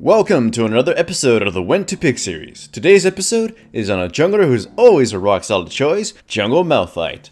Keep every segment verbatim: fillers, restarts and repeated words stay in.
Welcome to another episode of the When to Pick series. Today's episode is on a jungler who's always a rock solid choice, Jungle Malphite.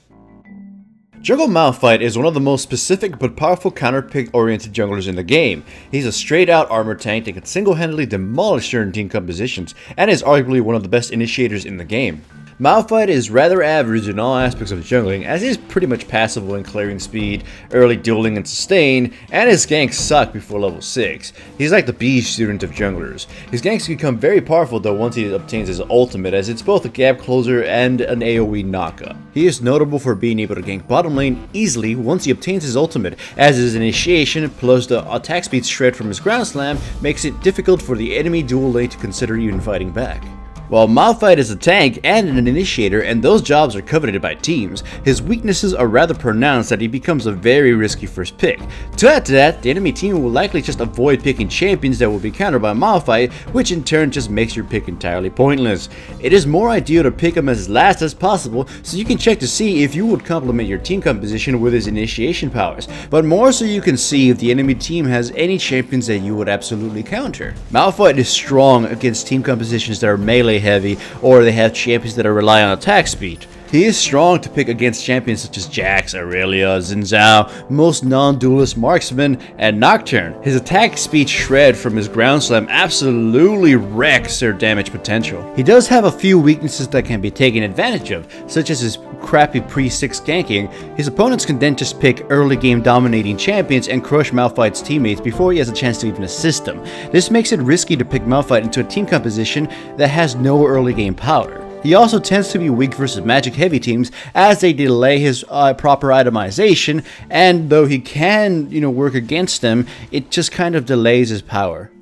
Jungle Malphite is one of the most specific but powerful counterpick oriented junglers in the game. He's a straight out armor tank that can single handedly demolish certain team compositions and is arguably one of the best initiators in the game. Malphite is rather average in all aspects of jungling, as he is pretty much passable in clearing speed, early dueling and sustain, and his ganks suck before level six. He's like the B student of junglers. His ganks become very powerful though once he obtains his ultimate, as it's both a gap closer and an AoE knockup. He is notable for being able to gank bottom lane easily once he obtains his ultimate, as his initiation plus the attack speed shred from his ground slam makes it difficult for the enemy dual lane to consider even fighting back. While Malphite is a tank and an initiator, and those jobs are coveted by teams, his weaknesses are rather pronounced that he becomes a very risky first pick. To add to that, the enemy team will likely just avoid picking champions that will be countered by Malphite, which in turn just makes your pick entirely pointless. It is more ideal to pick him as last as possible, so you can check to see if you would complement your team composition with his initiation powers, but more so you can see if the enemy team has any champions that you would absolutely counter. Malphite is strong against team compositions that are melee heavy, or they have champions that are rely on attack speed. He is strong to pick against champions such as Jax, Aurelia, Xin Zhao, most non-duelist marksmen, and Nocturne. His attack speed shred from his ground slam absolutely wrecks their damage potential. He does have a few weaknesses that can be taken advantage of, such as his crappy pre six ganking. His opponents can then just pick early game dominating champions and crush Malphite's teammates before he has a chance to even assist them. This makes it risky to pick Malphite into a team composition that has no early game power. He also tends to be weak versus magic heavy teams, as they delay his uh, proper itemization, and though he can, you know, work against them, it just kind of delays his power.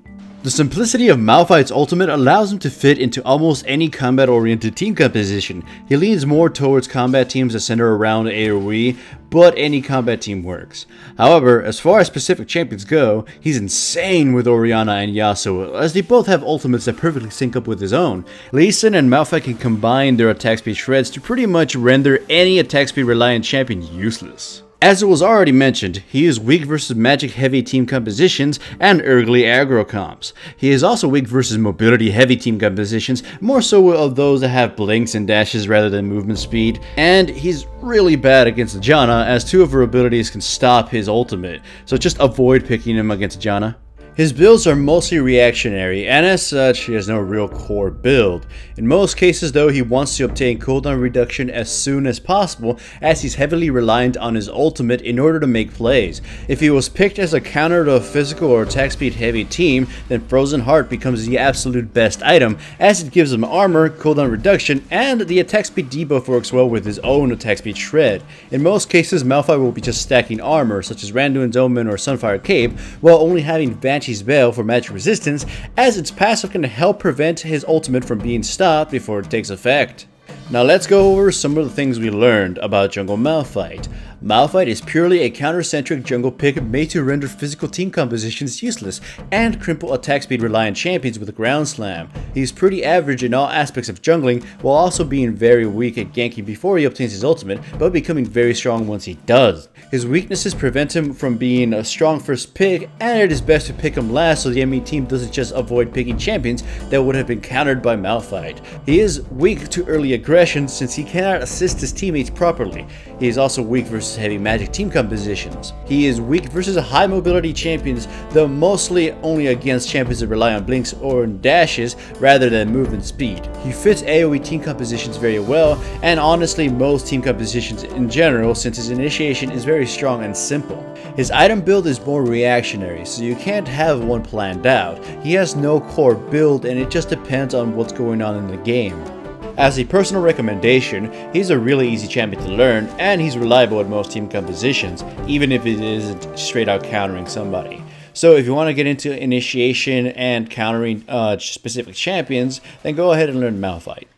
The simplicity of Malphite's ultimate allows him to fit into almost any combat-oriented team composition. He leans more towards combat teams that center around AoE, but any combat team works. However, as far as specific champions go, he's insane with Orianna and Yasuo, as they both have ultimates that perfectly sync up with his own. Lee Sin and Malphite can combine their attack speed shreds to pretty much render any attack speed reliant champion useless. As it was already mentioned, he is weak versus magic heavy team compositions and early aggro comps. He is also weak versus mobility heavy team compositions, more so of those that have blinks and dashes rather than movement speed, and he's really bad against Janna, as two of her abilities can stop his ultimate, so just avoid picking him against Janna. His builds are mostly reactionary, and as such, he has no real core build. In most cases though, he wants to obtain cooldown reduction as soon as possible, as he's heavily reliant on his ultimate in order to make plays. If he was picked as a counter to a physical or attack speed heavy team, then Frozen Heart becomes the absolute best item, as it gives him armor, cooldown reduction, and the attack speed debuff works well with his own attack speed shred. In most cases, Malphite will be just stacking armor, such as Randuin's Omen or Sunfire Cape, while only having vantage Veil for magic resistance, as its passive can help prevent his ultimate from being stopped before it takes effect. Now let's go over some of the things we learned about Jungle Malphite. Malphite is purely a counter-centric jungle pick made to render physical team compositions useless and cripple attack speed reliant champions with a ground slam. He is pretty average in all aspects of jungling, while also being very weak at ganking before he obtains his ultimate, but becoming very strong once he does. His weaknesses prevent him from being a strong first pick, and it is best to pick him last so the enemy team doesn't just avoid picking champions that would have been countered by Malphite. He is weak to early aggression since he cannot assist his teammates properly. He is also weak versus heavy magic team compositions. He is weak versus high mobility champions, though mostly only against champions that rely on blinks or dashes rather than movement speed. He fits AoE team compositions very well, and honestly most team compositions in general, since his initiation is very strong and simple. His item build is more reactionary, so you can't have one planned out. He has no core build, and it just depends on what's going on in the game. As a personal recommendation, he's a really easy champion to learn, and he's reliable at most team compositions, even if it isn't straight out countering somebody. So if you want to get into initiation and countering uh, specific champions, then go ahead and learn Malphite.